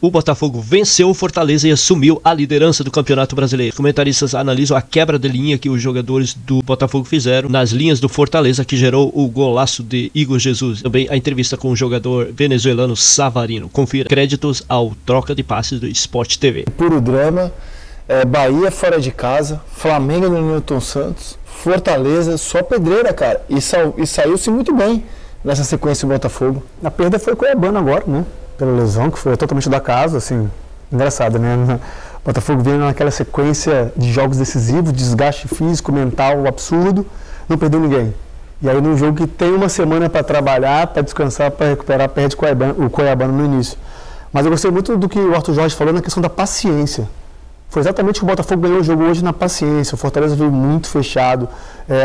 O Botafogo venceu o Fortaleza e assumiu a liderança do Campeonato Brasileiro. Os comentaristas analisam a quebra de linha que os jogadores do Botafogo fizeram nas linhas do Fortaleza, que gerou o golaço de Igor Jesus. Também a entrevista com o jogador venezuelano Savarino. Confira. Créditos ao troca de passes do Sport TV. Puro drama, Bahia fora de casa, Flamengo no Newton Santos, Fortaleza, só pedreira, cara. E saiu-se muito bem nessa sequência do Botafogo. A perda foi Cuiabano agora, né? Pela lesão, que foi totalmente da casa, assim, engraçado, né? O Botafogo veio naquela sequência de jogos decisivos, desgaste físico, mental, absurdo, não perdeu ninguém. E aí, num jogo que tem uma semana para trabalhar, para descansar, para recuperar, perde o Cuiabano no início. Mas eu gostei muito do que o Arthur Jorge falou na questão da paciência. Foi exatamente o que o Botafogo ganhou o jogo hoje na paciência. O Fortaleza veio muito fechado,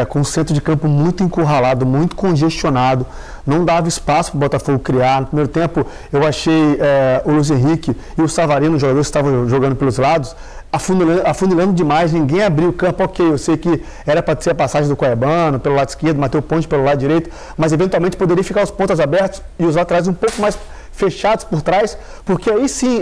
com o centro de campo muito encurralado, muito congestionado. Não dava espaço para o Botafogo criar. No primeiro tempo, eu achei o Luiz Henrique e o Savarino, os jogadores que estavam jogando pelos lados, afundilando demais, ninguém abriu o campo. Ok, eu sei que era para ser a passagem do Cuiabano pelo lado esquerdo, Mateu Ponte pelo lado direito, mas eventualmente poderia ficar os pontas abertos e os laterais um pouco mais fechados por trás, porque aí sim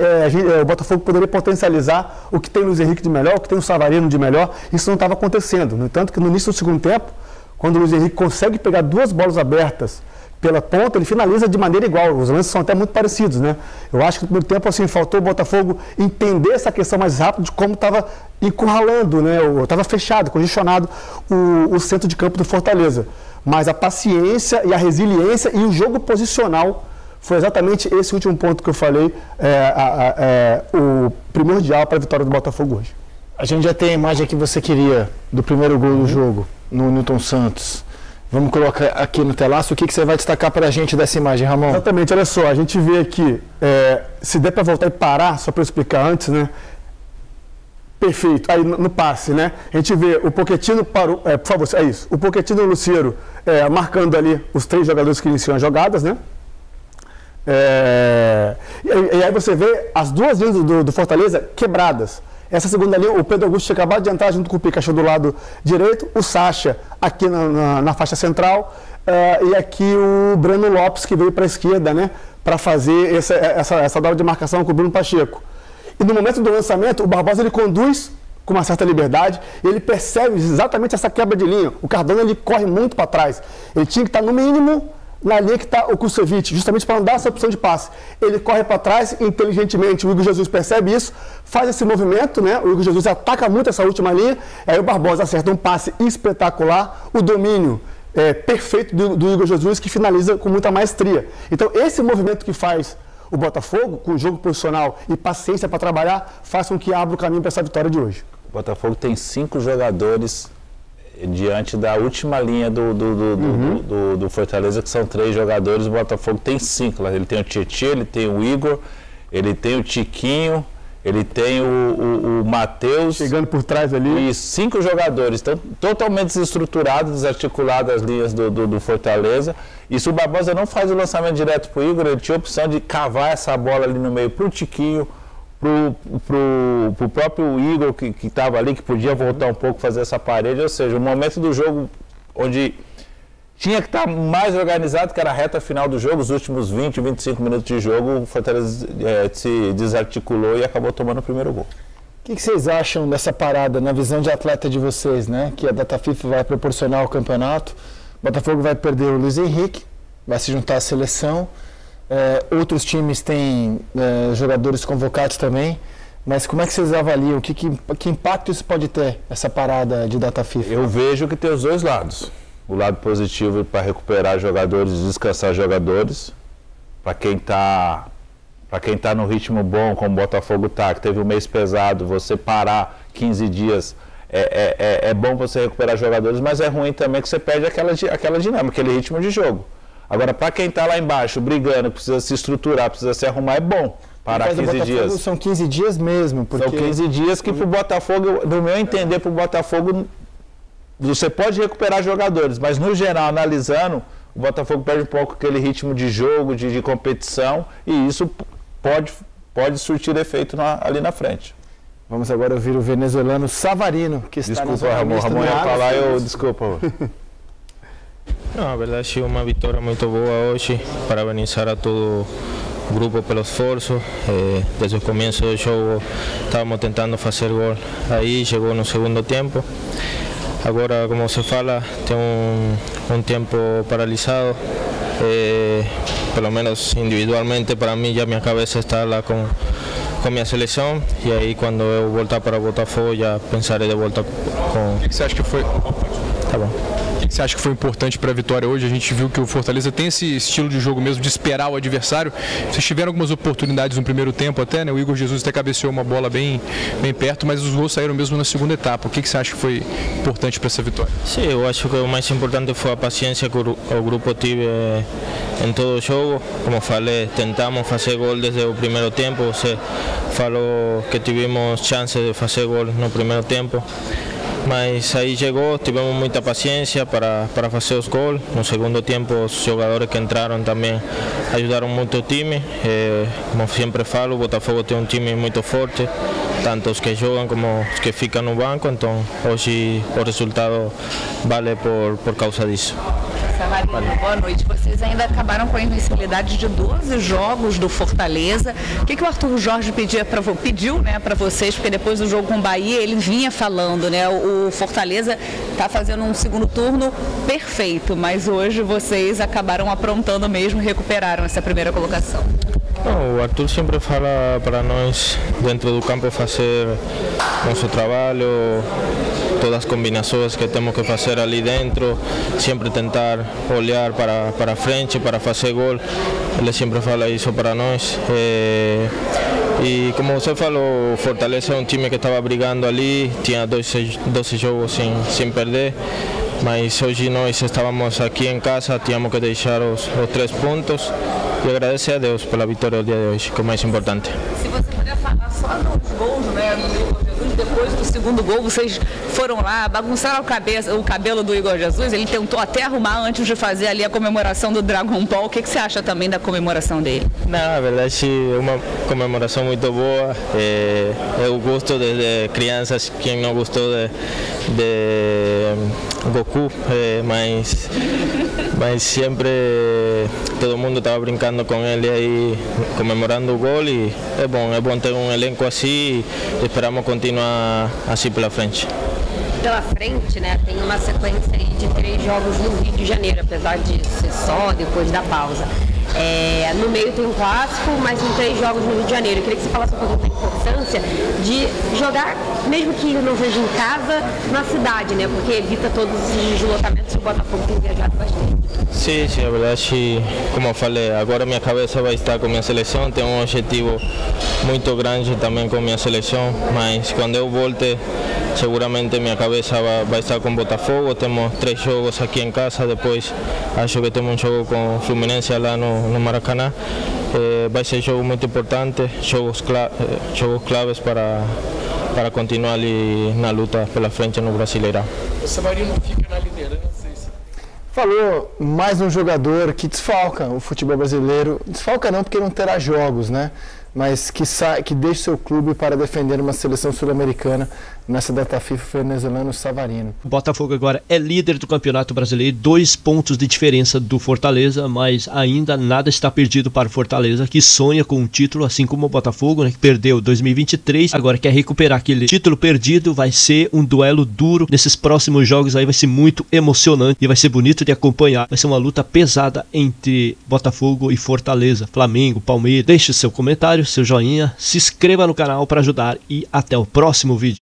o Botafogo poderia potencializar o que tem o Luiz Henrique de melhor, o que tem o Savarino de melhor. Isso não estava acontecendo. No entanto, que no início do segundo tempo, quando o Luiz Henrique consegue pegar duas bolas abertas pela ponta, ele finaliza de maneira igual. Os lances são até muito parecidos, né? Eu acho que no primeiro tempo, assim, faltou o Botafogo entender essa questão mais rápido de como estava encurralando, né? Estava fechado, congestionado o centro de campo do Fortaleza. Mas a paciência e a resiliência e o jogo posicional foi exatamente esse último ponto que eu falei, o primordial para a vitória do Botafogo hoje. A gente já tem a imagem que você queria do primeiro gol do jogo, no Newton Santos. Vamos colocar aqui no telaço. O que você vai destacar para a gente dessa imagem, Ramon? Exatamente, olha só, a gente vê aqui, se der para voltar e parar, só para eu explicar antes, né? Perfeito, aí no passe, né? A gente vê o Pochettino, por favor, é isso. O Pochettino e o Lucero marcando ali os três jogadores que iniciam as jogadas, né? E aí você vê as duas linhas do Fortaleza quebradas. Essa segunda linha, o Pedro Augusto tinha acabado de entrar junto com o Pikachu do lado direito, o Sacha aqui na faixa central, e aqui o Bruno Lopes, que veio para a esquerda, né, para fazer essa dobra de marcação com o Bruno Pacheco. E no momento do lançamento, o Barbosa ele conduz com uma certa liberdade, ele percebe exatamente essa quebra de linha. O Cardano ele corre muito para trás, ele tinha que estar no mínimo na linha que está o Kusovic, justamente para não dar essa opção de passe. Ele corre para trás inteligentemente, o Igor Jesus percebe isso, faz esse movimento, né? O Igor Jesus ataca muito essa última linha, aí o Barbosa acerta um passe espetacular, o domínio perfeito do Igor Jesus, que finaliza com muita maestria. Então esse movimento que faz o Botafogo, com jogo posicional e paciência para trabalhar, faz com que abra o caminho para essa vitória de hoje. O Botafogo tem 5 jogadores diante da última linha do Fortaleza, que são 3 jogadores. O Botafogo tem 5. Ele tem o Tietchê, ele tem o Igor, ele tem o Tiquinho, ele tem o Matheus. Chegando por trás ali. E 5 jogadores. Estão totalmente desestruturados, desarticulados as linhas do Fortaleza. E se o Barbosa não faz o lançamento direto para o Igor, ele tinha a opção de cavar essa bola ali no meio para o Tiquinho, pro próprio Igor, que estava ali, que podia voltar um pouco, fazer essa parede. Ou seja, o momento do jogo onde tinha que estar mais organizado, que era a reta final do jogo, os últimos 20, 25 minutos de jogo, o Fortaleza se desarticulou e acabou tomando o primeiro gol. O que vocês acham dessa parada, na visão de atleta de vocês, né? Que a data FIFA vai proporcionar ao campeonato. O Botafogo vai perder o Luiz Henrique, vai se juntar à seleção. Outros times têm jogadores convocados também, mas como é que vocês avaliam? Que impacto isso pode ter, essa parada de data FIFA? Eu vejo que tem os dois lados. O lado positivo para recuperar jogadores, descansar jogadores. Para quem está no ritmo bom, como o Botafogo está, que teve um mês pesado, você parar 15 dias... É bom você recuperar jogadores, mas é ruim também que você perde aquela dinâmica, aquele ritmo de jogo. Agora, para quem está lá embaixo, brigando, precisa se estruturar, precisa se arrumar, é bom parar 15 dias. São 15 dias mesmo. Porque... São 15 dias que, para o Botafogo, no meu entender, para o Botafogo, você pode recuperar jogadores, mas, no geral, analisando, o Botafogo perde um pouco aquele ritmo de jogo, de competição, e isso pode surtir efeito ali na frente. Vamos agora ouvir o venezuelano Savarino, que está no jornalista do Ramon ia falar, eu desculpa. Não, a verdade, é uma vitória muito boa hoje, parabenizar a todo grupo pelo esforço. Desde o começo do jogo estávamos tentando fazer gol, aí chegou no segundo tempo. Agora, como se fala, tem um tempo paralisado. Pelo menos individualmente, para mim, já minha cabeça está lá com minha seleção, e aí quando eu voltar para Botafogo já pensarei de volta com... O que você acha que foi... Tá bom. O que você acha que foi importante para a vitória hoje? A gente viu que o Fortaleza tem esse estilo de jogo mesmo, de esperar o adversário. Vocês tiveram algumas oportunidades no primeiro tempo até, né? O Igor Jesus até cabeceou uma bola bem perto, mas os gols saíram mesmo na segunda etapa. O que você acha que foi importante para essa vitória? Sim, eu acho que o mais importante foi a paciência que o grupo teve em todo o jogo. Como falei, tentamos fazer gol desde o primeiro tempo. Você falou que tivemos chance de fazer gol no primeiro tempo. Mas aí chegou, tivemos muita paciência para fazer os gols. No segundo tempo, os jogadores que entraram também ajudaram muito o time. Como sempre falo, o Botafogo tem um time muito forte, tanto os que jogam como os que ficam no banco. Então, hoje o resultado vale por causa disso. Savarino, boa noite. Vocês ainda acabaram com a invencibilidade de 12 jogos do Fortaleza. O que o Arthur Jorge pediu, né, para vocês? Porque depois do jogo com o Bahia, ele vinha falando, né? O Fortaleza está fazendo um segundo turno perfeito, mas hoje vocês acabaram aprontando mesmo, recuperaram essa primeira colocação. Não, o Arthur sempre fala para nós, dentro do campo, fazer nosso trabalho, todas as combinações que temos que fazer ali dentro, sempre tentar olhar para frente, para fazer gol. Ele sempre fala isso para nós. E como você falou, Fortaleza é um time que estava brigando ali, tinha 12 jogos sem perder, mas hoje nós estávamos aqui em casa, tínhamos que deixar os 3 pontos e agradecer a Deus pela vitória do dia de hoje, que é o mais importante. Se você puder falar só dos gols, né? Depois do segundo gol, vocês foram lá, bagunçaram o cabelo do Igor Jesus. Ele tentou até arrumar antes de fazer ali a comemoração do Dragon Ball. O que você acha também da comemoração dele? Na verdade, é uma comemoração muito boa. Eu gosto desde crianças, quem não gostou de Goku, mas sempre todo mundo estava brincando com ele aí, comemorando o gol, e é bom ter um elenco assim, e esperamos continuar assim pela frente. Pela frente, né, tem uma sequência aí de 3 jogos no Rio de Janeiro, apesar de ser só depois da pausa. No meio tem um clássico, mas tem 3 jogos no Rio de Janeiro. Eu queria que você falasse um pouco da importância de jogar, mesmo que não seja em casa, na cidade, né? Porque evita todos esses deslocamentos, o Botafogo tem viajado bastante. Sim, na verdade, como eu falei, agora minha cabeça vai estar com minha seleção, tem um objetivo muito grande também com minha seleção, mas quando eu volte, seguramente minha cabeça vai estar com o Botafogo. Temos 3 jogos aqui em casa, depois acho que temos um jogo com o Fluminense lá no Maracanã. Vai ser um jogo muito importante, jogos claves para continuar ali na luta pela frente no Brasileirão. O Savarino fica na liderança. Falou mais um jogador que desfalca o futebol brasileiro. Desfalca não, porque não terá jogos, né? Mas que deixa seu clube para defender uma seleção sul-americana nessa data FIFA, venezuelano Savarino. O Botafogo agora é líder do Campeonato Brasileiro, 2 pontos de diferença do Fortaleza, mas ainda nada está perdido para o Fortaleza, que sonha com um título, assim como o Botafogo, né, que perdeu 2023, agora quer recuperar aquele título perdido. Vai ser um duelo duro nesses próximos jogos, aí vai ser muito emocionante e vai ser bonito de acompanhar. Vai ser uma luta pesada entre Botafogo e Fortaleza, Flamengo, Palmeiras. Deixe seu comentário, seu joinha, se inscreva no canal para ajudar e até o próximo vídeo.